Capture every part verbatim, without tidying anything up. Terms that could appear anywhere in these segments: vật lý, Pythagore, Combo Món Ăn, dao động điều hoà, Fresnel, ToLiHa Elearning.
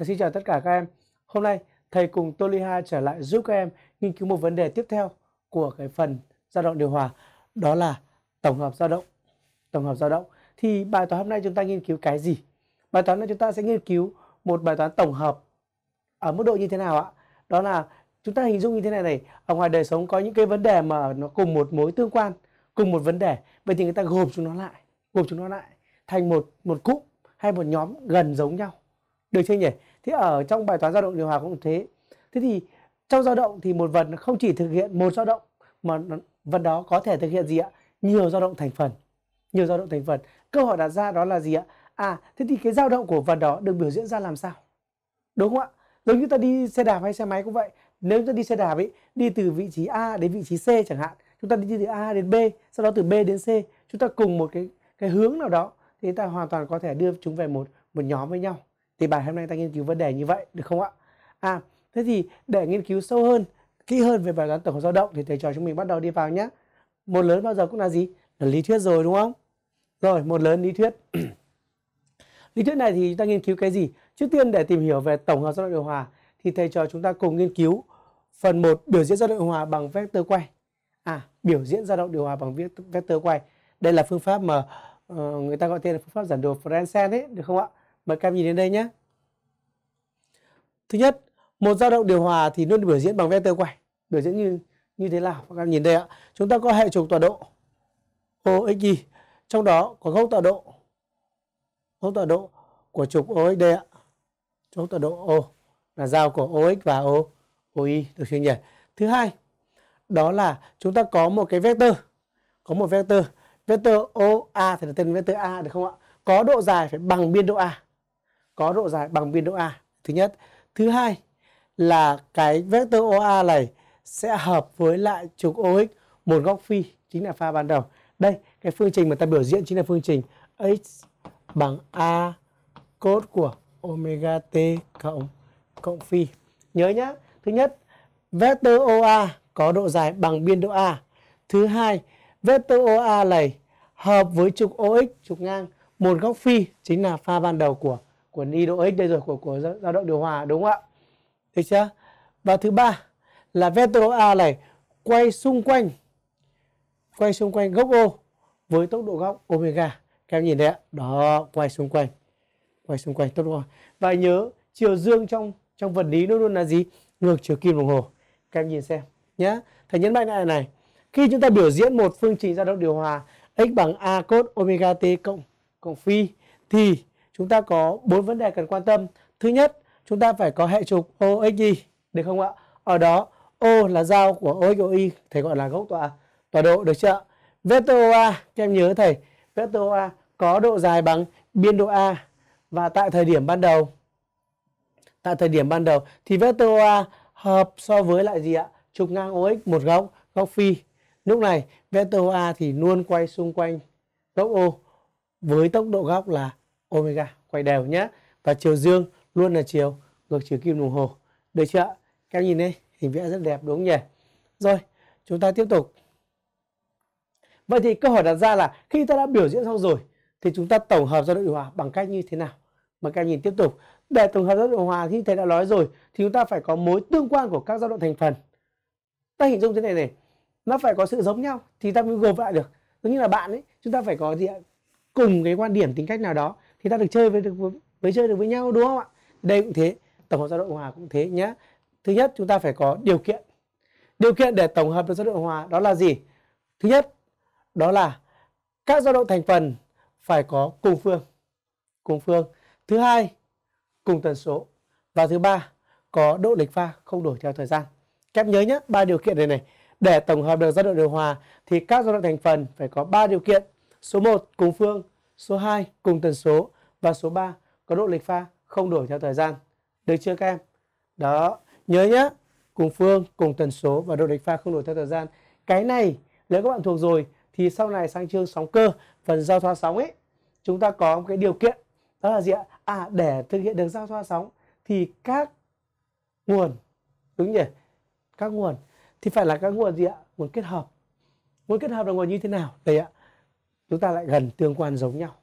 Thầy xin chào tất cả các em. Hôm nay thầy cùng ToLiHa trở lại giúp các em nghiên cứu một vấn đề tiếp theo của cái phần dao động điều hòa, đó là tổng hợp dao động. Tổng hợp dao động. Thì bài toán hôm nay chúng ta nghiên cứu cái gì? Bài toán này chúng ta sẽ nghiên cứu một bài toán tổng hợp ở mức độ như thế nào ạ? Đó là chúng ta hình dung như thế này này, ở ngoài đời sống có những cái vấn đề mà nó cùng một mối tương quan, cùng một vấn đề, vậy thì người ta gộp chúng nó lại, gộp chúng nó lại thành một một cụm hay một nhóm gần giống nhau. Được chưa nhỉ? Thế ở trong bài toán dao động điều hòa cũng thế. Thế thì trong dao động thì một vật nó không chỉ thực hiện một dao động mà vật đó có thể thực hiện gì ạ? Nhiều dao động thành phần. Nhiều dao động thành phần. Câu hỏi đặt ra đó là gì ạ? À, thế thì cái dao động của vật đó được biểu diễn ra làm sao? Đúng không ạ? Giống như ta đi xe đạp hay xe máy cũng vậy. Nếu chúng ta đi xe đạp ấy, đi từ vị trí A đến vị trí C chẳng hạn, chúng ta đi từ A đến B, sau đó từ B đến C, chúng ta cùng một cái cái hướng nào đó thì chúng ta hoàn toàn có thể đưa chúng về một một nhóm với nhau. Thì bài hôm nay ta nghiên cứu vấn đề như vậy được không ạ? À, thế thì để nghiên cứu sâu hơn, kỹ hơn về bài toán tổng hợp dao động thì thầy trò chúng mình bắt đầu đi vào nhé. Một lớn bao giờ cũng là gì? Là lý thuyết rồi đúng không? Rồi, một lớn lý thuyết. Lý thuyết này thì chúng ta nghiên cứu cái gì? Trước tiên để tìm hiểu về tổng hợp dao động điều hòa thì thầy trò chúng ta cùng nghiên cứu phần một, biểu diễn dao động điều hòa bằng vectơ quay. À, biểu diễn dao động điều hòa bằng vectơ quay. Đây là phương pháp mà uh, người ta gọi tên là phương pháp dẫn đồ Fresnel đấy, được không ạ? Mời các em nhìn đến đây nhé. Thứ nhất, một dao động điều hòa thì luôn biểu diễn bằng vectơ quay. Biểu diễn như như thế nào? Các em nhìn đây ạ. Chúng ta có hệ trục tọa độ O X Y, trong đó có góc tọa độ góc tọa độ của trục O X D ạ. Góc tọa độ O là giao của O X và O Y, được chưa nhỉ? Thứ hai, đó là chúng ta có một cái vectơ, có một vectơ, vectơ O A thì là tên vectơ A được không ạ? Có độ dài phải bằng biên độ A. Có độ dài bằng biên độ A. Thứ nhất, thứ hai là cái vectơ O A này sẽ hợp với lại trục O X một góc phi, chính là pha ban đầu. Đây, cái phương trình mà ta biểu diễn chính là phương trình x bằng A cos của omega t cộng cộng phi. Nhớ nhá, thứ nhất, vectơ O A có độ dài bằng biên độ A. Thứ hai, vectơ O A này hợp với trục O X, trục ngang một góc phi, chính là pha ban đầu của của ni độ x đây rồi, của của dao động điều hòa đúng không ạ? Được chưa? Và thứ ba là vectơ O A này quay xung quanh quay xung quanh góc O với tốc độ góc omega. Các em nhìn đấy ạ, đó, quay xung quanh quay xung quanh tốc độ O. Và nhớ chiều dương trong trong vật lý luôn luôn là gì? Ngược chiều kim đồng hồ. Các em nhìn xem nhá. Thầy nhấn mạnh lại này, khi chúng ta biểu diễn một phương trình dao động điều hòa x bằng a cos omega t cộng cộng phi thì chúng ta có bốn vấn đề cần quan tâm. Thứ nhất, chúng ta phải có hệ trục O X Y được không ạ? Ở đó O là giao của O X O Y, thầy gọi là góc tọa tọa độ, được chưa? Vectơ O A, các em nhớ thầy, vectơ O A có độ dài bằng biên độ A và tại thời điểm ban đầu tại thời điểm ban đầu thì vectơ O A hợp so với lại gì ạ? Trục ngang O X một góc góc phi. Lúc này vectơ O A thì luôn quay xung quanh góc O với tốc độ góc là omega, quay đều nhé. Và chiều dương luôn là chiều ngược chiều kim đồng hồ. Được chưa ạ? Các em nhìn đây, hình vẽ rất đẹp đúng không nhỉ? Rồi, chúng ta tiếp tục. Vậy thì câu hỏi đặt ra là khi ta đã biểu diễn xong rồi thì chúng ta tổng hợp dao động điều hòa bằng cách như thế nào? Mà các em nhìn tiếp tục. Để tổng hợp dao động điều hòa thì thầy đã nói rồi, thì chúng ta phải có mối tương quan của các dao động thành phần. Ta hình dung thế này này, nó phải có sự giống nhau thì ta mới gộp lại được. Giống như là bạn ấy, chúng ta phải có gì ạ? Cùng cái quan điểm tính cách nào đó thì ta được chơi với được với chơi được với nhau đúng không ạ? Đây cũng thế, tổng hợp dao động điều hòa cũng thế nhé. Thứ nhất, chúng ta phải có điều kiện. Điều kiện để tổng hợp được dao động điều hòa đó là gì? Thứ nhất, đó là các dao động thành phần phải có cùng phương, cùng phương. Thứ hai, cùng tần số. Và thứ ba, có độ lệch pha không đổi theo thời gian. Các em nhớ nhé, ba điều kiện này này. Để tổng hợp được dao động điều hòa thì các dao động thành phần phải có ba điều kiện. Số một, cùng phương, số hai, cùng tần số và số ba, có độ lệch pha không đổi theo thời gian. Được chưa các em? Đó, nhớ nhé, cùng phương, cùng tần số và độ lệch pha không đổi theo thời gian. Cái này nếu các bạn thuộc rồi thì sau này sang chương sóng cơ, phần giao thoa sóng ấy, chúng ta có một cái điều kiện đó là gì ạ? À, để thực hiện được giao thoa sóng thì các nguồn, đúng nhỉ? Các nguồn thì phải là các nguồn gì ạ? Nguồn kết hợp. Nguồn kết hợp là nguồn như thế nào? Đây ạ. Chúng ta lại gần tương quan giống nhau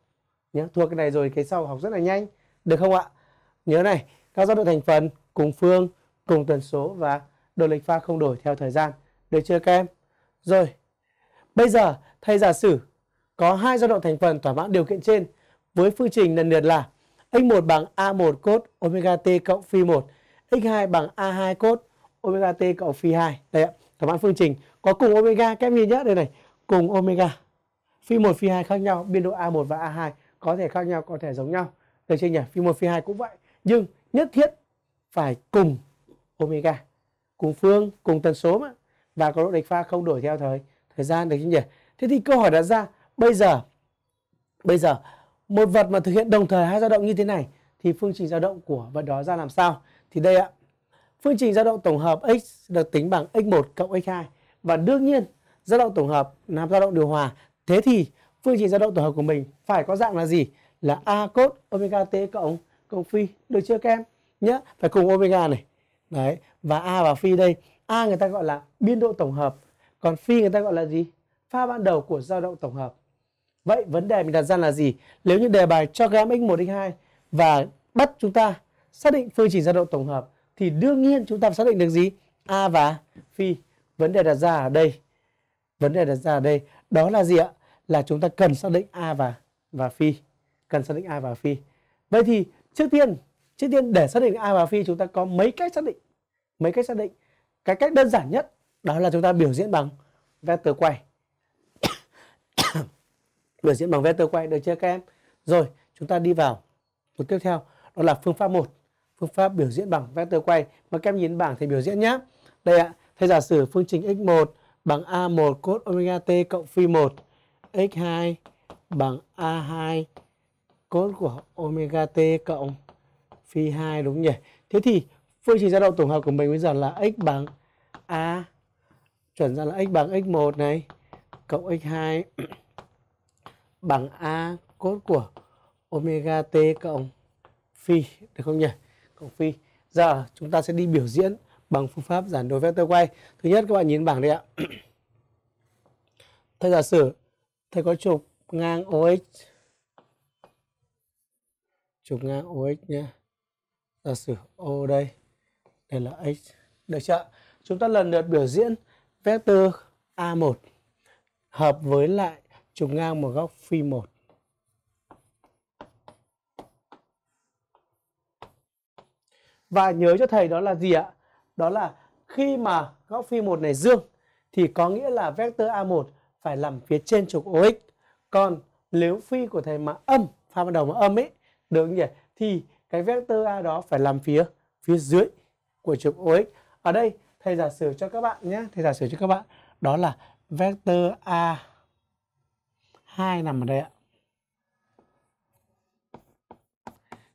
nhé. Thua cái này rồi cái sau học rất là nhanh, được không ạ? Nhớ này, Các giao đoạn thành phần cùng phương, cùng tần số và độ lệch pha không đổi theo thời gian. Được chưa các em? Rồi, bây giờ thầy giả sử có hai giao đoạn thành phần thỏa mãn điều kiện trên với phương trình lần lượt là ích một bằng a một cos omega t cộng phi một, ích hai bằng a hai cos omega t cộng phi hai. Đây ạ, thỏa mãn phương trình có cùng omega, các em nhìn nhé, đây này, cùng omega. Phi một, phi hai khác nhau, biên độ a một và a hai có thể khác nhau, có thể giống nhau. Được chưa nhỉ? Phi một, phi hai cũng vậy, nhưng nhất thiết phải cùng omega, cùng phương, cùng tần số mà, và có độ lệch pha không đổi theo thời thời gian. Được chưa nhỉ? Thế thì câu hỏi đặt ra bây giờ, bây giờ một vật mà thực hiện đồng thời hai dao động như thế này thì phương trình dao động của vật đó ra làm sao? Thì đây ạ, phương trình dao động tổng hợp x được tính bằng x một cộng x hai, và đương nhiên dao động tổng hợp làm dao động điều hòa. Thế thì phương trình dao động tổng hợp của mình phải có dạng là gì? Là a cos omega t cộng cộng phi. Được chưa các em nhé? Phải cùng omega này. Đấy, và a và phi đây, a người ta gọi là biên độ tổng hợp, còn phi người ta gọi là gì? Pha ban đầu của dao động tổng hợp. Vậy vấn đề mình đặt ra là gì? Nếu như đề bài cho các em x một, x hai và bắt chúng ta xác định phương trình dao động tổng hợp thì đương nhiên chúng ta xác định được gì? A và phi. Vấn đề đặt ra ở đây, vấn đề đặt ra ở đây đó là gì ạ? Là chúng ta cần xác định a và và phi, cần xác định a và phi. Vậy thì trước tiên, trước tiên để xác định a và phi chúng ta có mấy cách xác định, mấy cách xác định. Cái cách đơn giản nhất đó là chúng ta biểu diễn bằng vector quay. Biểu diễn bằng vector quay. Được chưa các em? Rồi, chúng ta đi vào bước tiếp theo, đó là phương pháp một, phương pháp biểu diễn bằng vector quay. Mà các em nhìn bảng thầy biểu diễn nhé. Đây ạ, thầy giả sử phương trình x một bằng a một cos omega t cộng phi một, x hai bằng a hai cos của omega t cộng phi hai, đúng nhỉ? Thế thì phương trình dao động tổng hợp của mình bây giờ là x bằng a, chuẩn ra là x bằng x một này cộng x hai bằng a cos của omega t cộng phi, được không nhỉ? Cộng phi. Giờ chúng ta sẽ đi biểu diễn bằng phương pháp giản đồ vector quay. Thứ nhất các bạn nhìn bảng đây ạ. Thầy giả sử thầy có trục ngang o ích, trục ngang o ích nhé. Giả sử O đây, đây là x. Được chưa? Chúng ta lần lượt biểu diễn vector a một hợp với lại trục ngang một góc phi một. Và nhớ cho thầy đó là gì ạ? Đó là khi mà góc phi một này dương thì có nghĩa là vector a một phải nằm phía trên trục o ích. Còn nếu phi của thầy mà âm, pha ban đầu mà âm ấy, được không nhỉ? Thì cái vector a đó phải nằm phía phía dưới của trục o ích. Ở đây thầy giả sử cho các bạn nhé, thầy giả sử cho các bạn đó là vector a hai nằm ở đây ạ.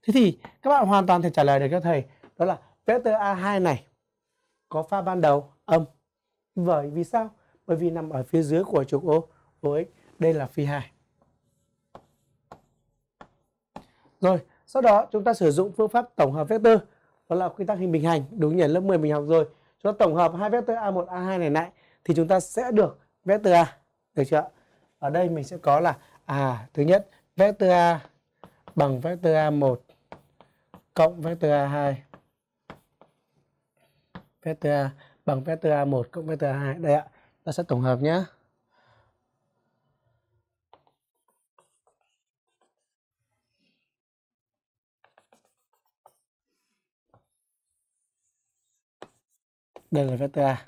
Thế thì các bạn hoàn toàn thể trả lời được cho thầy đó là vector a hai này có pha ban đầu âm. Bởi vì sao? Bởi vì nằm ở phía dưới của trục o ích. Đây là phi hai. Rồi, sau đó chúng ta sử dụng phương pháp tổng hợp vector, đó là quy tắc hình bình hành. Đúng nhỉ, lớp mười mình học rồi. Chúng ta tổng hợp hai vector a một, a hai này lại thì chúng ta sẽ được vector a. Được chưa? Ở đây mình sẽ có là à, thứ nhất vector a bằng vector a một cộng vector a hai, vector a bằng vector a một cộng vector a hai. Đây ạ, ta sẽ tổng hợp nhé. Đây là vector a.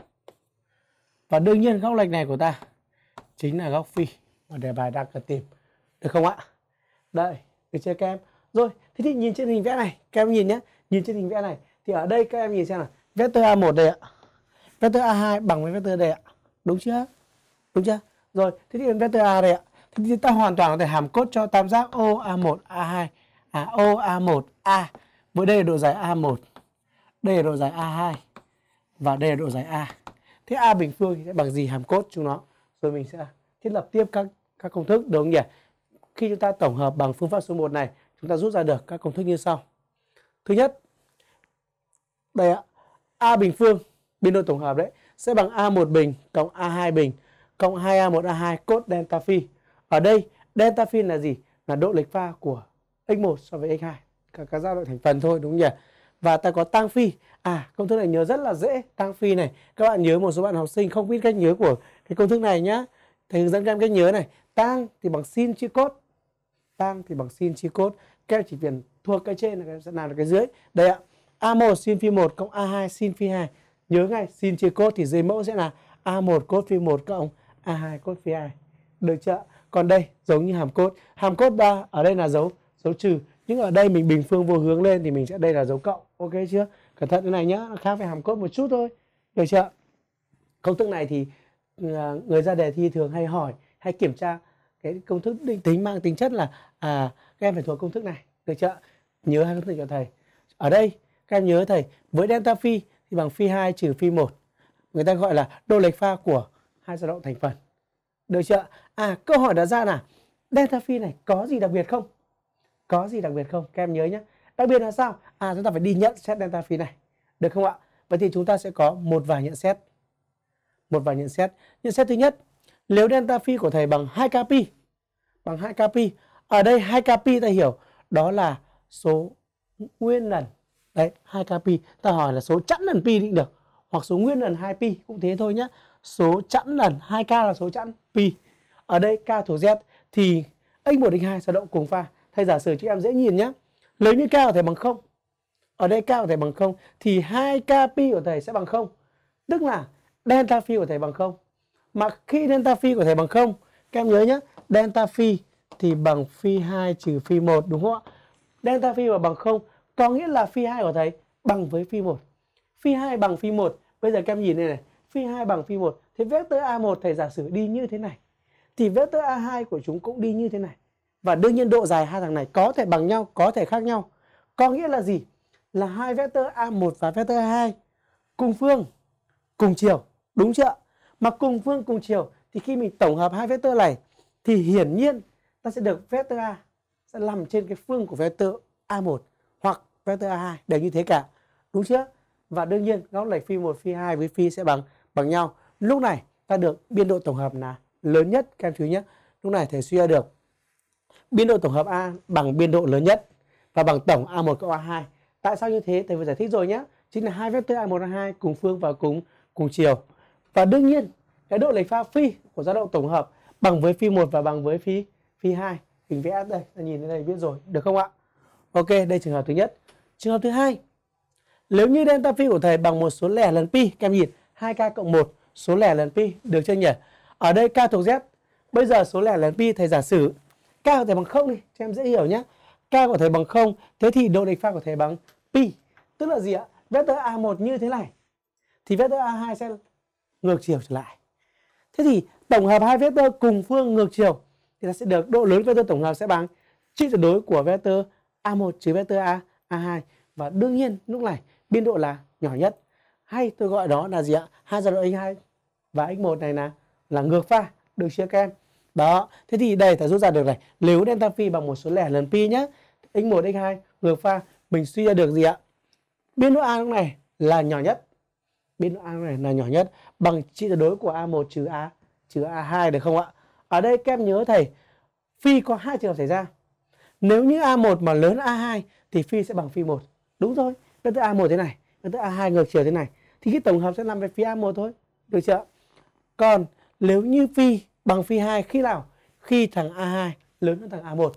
Và đương nhiên góc lệch này của ta chính là góc phi mà đề bài đang cần tìm. Được không ạ? Đây, được chưa các em? Rồi, thế thì nhìn trên hình vẽ này, các em nhìn nhé. Nhìn trên hình vẽ này thì ở đây các em nhìn xem là vector a một đây ạ, vector a hai bằng với vector đây ạ. Đúng chưa? Đúng chưa? Rồi, thế thì vector a đây ạ. Thế thì ta hoàn toàn có thể hàm cốt cho tam giác O a một, a hai, à O a một, A. Với đây là độ dài a một, đây là độ dài a hai và đây là độ dài A. Thế A bình phương thì sẽ bằng gì hàm cốt chúng nó? Rồi mình sẽ thiết lập tiếp các các công thức, đúng không nhỉ? Khi chúng ta tổng hợp bằng phương pháp số một này, chúng ta rút ra được các công thức như sau. Thứ nhất, đây ạ, A bình phương, biên độ tổng hợp đấy, sẽ bằng a một bình cộng a hai bình cộng hai a một a hai cos delta phi. Ở đây delta phi là gì? Là độ lệch pha của x một so với x hai, cả các giao đoạn thành phần thôi, đúng không nhỉ? và ta có tang phi. À, công thức này nhớ rất là dễ, tang phi này. Các bạn nhớ, một số bạn học sinh không biết cách nhớ của cái công thức này nhá. Thầy hướng dẫn các em cách nhớ này. Tang thì bằng sin chia cos. Tang thì bằng sin chia cos. Các em chỉ cần thuộc cái trên là các em sẽ làm được cái dưới. Đây ạ. a một sin phi một cộng a hai sin phi hai. Nhớ ngay, sin chia cos thì dưới mẫu sẽ là a một cos phi một cộng a hai cos phi hai. Được chưa? Còn đây giống như hàm cốt. Hàm cốt ba ở đây là dấu dấu trừ. Nhưng ở đây mình bình phương vô hướng lên thì mình sẽ đây là dấu cộng. Ok chưa? Cẩn thận cái này nhá, nó khác với hàm cốt một chút thôi. Được chưa? Công thức này thì người ra đề thi thường hay hỏi, hay kiểm tra cái công thức định tính mang tính chất là à, các em phải thuộc công thức này. Được chưa? Nhớ hai công thức cho thầy. Ở đây các em nhớ thầy, với delta phi thì bằng phi hai trừ phi một. Người ta gọi là độ lệch pha của hai dao động thành phần. Được chưa? À, câu hỏi đặt ra là delta phi này có gì đặc biệt không? Có gì đặc biệt không? Các em nhớ nhé. Đặc biệt là sao? À, chúng ta phải đi nhận xét delta phi này. Được không ạ? Vậy thì chúng ta sẽ có một vài nhận xét. Một vài nhận xét. Nhận xét thứ nhất, nếu delta phi của thầy bằng hai kappa. Bằng hai kappa. Ở đây hai kappa ta hiểu đó là số nguyên lần. Đấy, hai kappa. Ta hỏi là số chẵn lần pi định được. Hoặc số nguyên lần hai pi. Cũng thế thôi nhé. Số chẵn lần hai k là số chẵn pi. Ở đây k thuộc z thì x một định hai dao động cùng pha. Thầy giả sử cho em dễ nhìn nhé. Lấy như k của thầy bằng không. Ở đây k của thầy bằng không thì hai k pi của thầy sẽ bằng không. Tức là delta phi của thầy bằng không. Mà khi delta phi của thầy bằng không, các em nhớ nhé, delta phi thì bằng phi hai trừ phi một, đúng không ạ? Delta phi mà bằng không có nghĩa là phi hai của thầy bằng với phi một. Phi hai bằng phi một. Bây giờ các em nhìn đây này, phi hai bằng phi một. Thế vector a một thầy giả sử đi như thế này thì vector a hai của chúng cũng đi như thế này. Và đương nhiên độ dài hai thằng này có thể bằng nhau, có thể khác nhau. Có nghĩa là gì? Là hai vector a một và vector a hai cùng phương, cùng chiều, đúng chưa? Mà cùng phương cùng chiều thì khi mình tổng hợp hai vector này thì hiển nhiên ta sẽ được vector A sẽ nằm trên cái phương của vector a một hoặc vector a hai, đều như thế cả, đúng chưa? Và đương nhiên góc lệch phi một, phi hai với phi sẽ bằng bằng nhau. Lúc này ta được biên độ tổng hợp là lớn nhất, các em chú ý nhé. Lúc này thầy suy ra được biên độ tổng hợp A bằng biên độ lớn nhất và bằng tổng a một cộng a hai. Tại sao như thế? Thầy vừa giải thích rồi nhé. Chính là hai vector a một a hai cùng phương và cùng cùng chiều. Và đương nhiên, cái độ lệch pha phi của dao động tổng hợp bằng với phi một và bằng với phi phi hai. Hình vẽ đây, ta nhìn đến đây biết rồi, được không ạ? Ok, đây trường hợp thứ nhất. Trường hợp thứ hai. Nếu như delta phi của thầy bằng một số lẻ lần pi, các em nhìn hai k cộng một, số lẻ lần pi, được chưa nhỉ? Ở đây k thuộc z. Bây giờ số lẻ lần pi thầy giả sử k của thầy bằng không đi, cho em dễ hiểu nhé. K của thầy bằng không, thế thì độ lệch pha của thầy bằng pi. Tức là gì ạ? Vector a một như thế này thì vector a hai sẽ ngược chiều trở lại. Thế thì tổng hợp hai vector cùng phương ngược chiều thì ta sẽ được độ lớn vector tổng hợp sẽ bằng trị tuyệt đối của vector a một trừ vector a a hai. Và đương nhiên lúc này biên độ là nhỏ nhất. Hay tôi gọi đó là gì ạ? Hai dao động x hai và x một này là là ngược pha, được chưa các em? Đó, thế thì đây ta rút ra được này, nếu delta phi bằng một số lẻ lần pi nhá, x một x hai ngược pha, mình suy ra được gì ạ? Biên độ A lúc này là nhỏ nhất. Biên độ A lúc này là nhỏ nhất bằng trị tuyệt đối của a một trừ a trừ a hai, được không ạ? Ở đây các em nhớ thầy, phi có hai trường hợp xảy ra. Nếu như a một mà lớn a hai thì phi sẽ bằng phi một. Đúng thôi, vector a một thế này, vector a hai ngược chiều thế này thì cái tổng hợp sẽ nằm về phi a một thôi, được chưa? Còn nếu như phi bằng phi hai khi nào? Khi thằng a hai lớn hơn thằng a một.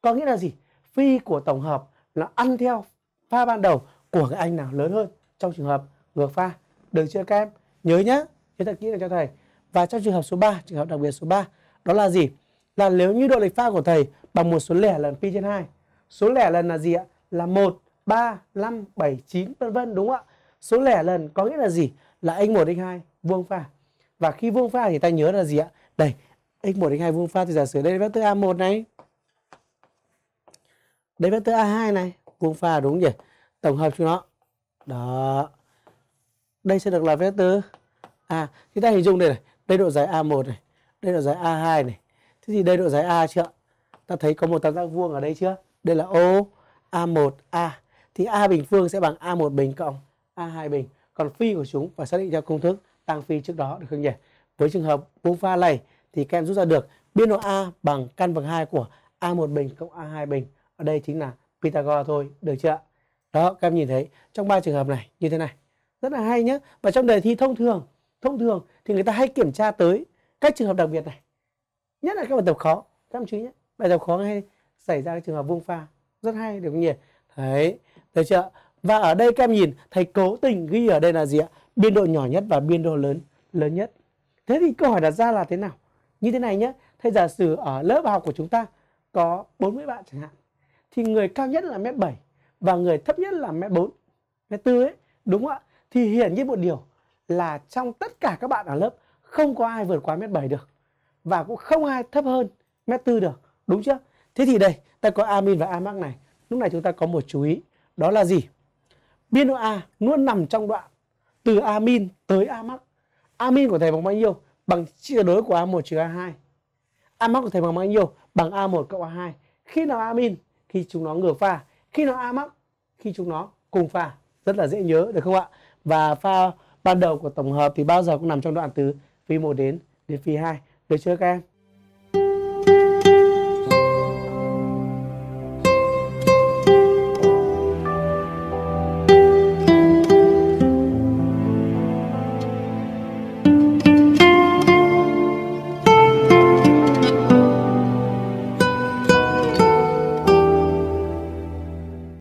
Có nghĩa là gì? Phi của tổng hợp nó ăn theo pha ban đầu của cái anh nào lớn hơn trong trường hợp ngược pha. Được chưa các em? Nhớ nhá, nhớ thật kỹ này cho thầy. Và trong trường hợp số ba, trường hợp đặc biệt số ba, đó là gì? Là nếu như độ lệch pha của thầy bằng một số lẻ lần pi trên hai. Số lẻ lần là gì ạ? Là một, ba, năm, bảy, chín, vân vân, đúng không ạ? Số lẻ lần có nghĩa là gì? Là x một, x hai vuông pha. Và khi vuông pha thì ta nhớ là gì ạ? Đây, x một, x hai vuông pha thì giả sử đây vector a một này. Đây vector a hai này, vuông pha đúng nhỉ? Tổng hợp chúng nó. Đó. Đây sẽ được là vector A. Thì ta hình dung đây này, đây độ dài a một này, đây độ dài a hai này. Thế thì đây độ dài A chưa? Ta thấy có một tam giác vuông ở đây chưa? Đây là ô a một A. Thì A bình phương sẽ bằng a một bình cộng a hai bình. Còn phi của chúng phải xác định theo công thức tang phi trước đó, được không nhỉ? Với trường hợp vuông pha này thì các em rút ra được biên độ A bằng căn bậc hai của a một bình cộng a hai bình. Ở đây chính là Pythagore thôi, được chưa? Đó, các em nhìn thấy trong ba trường hợp này như thế này. Rất là hay nhé. Và trong đề thi thông thường, thông thường thì người ta hay kiểm tra tới các trường hợp đặc biệt này. Nhất là các bài tập khó, các em chú ý nhé. Bài tập khó hay xảy ra cái trường hợp vuông pha. Rất hay, được không nhỉ? Đấy, thấy chưa? Và ở đây các em nhìn, thầy cố tình ghi ở đây là gì ạ? Biên độ nhỏ nhất và biên độ lớn lớn nhất. Thế thì câu hỏi đặt ra là thế nào? Như thế này nhé. Thầy giả sử ở lớp học của chúng ta có bốn mươi bạn chẳng hạn. Thì người cao nhất là mét bảy và người thấp nhất là mét bốn, mét bốn ấy, đúng không ạ? Thì hiển nhiên một điều là trong tất cả các bạn ở lớp không có ai vượt quá mét bảy được và cũng không ai thấp hơn mét bốn được, đúng chưa? Thế thì đây, ta có Amin và Amac này. Lúc này chúng ta có một chú ý, đó là gì? Biên độ A luôn nằm trong đoạn từ Amin tới Amac. Amin của thầy bằng bao nhiêu? Bằng chia đối của A một trừ A hai. Amac của thầy bằng bao nhiêu? Bằng A một cộng A hai. Khi nào Amin? Khi chúng nó ngược pha. Khi nào Amac? Khi chúng nó cùng pha. Rất là dễ nhớ, được không ạ? Và pha ban đầu của tổng hợp thì bao giờ cũng nằm trong đoạn từ phi một đến đến phi hai. Được chưa các em?